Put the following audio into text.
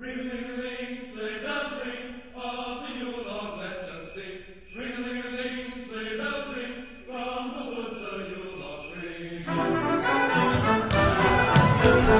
Ring-a-ling-a-ling, sleigh bells ring, all the Yule log let us sing. Ring-a-ling-a-ling, sleigh bells ring, from the woods the Yule logs ring.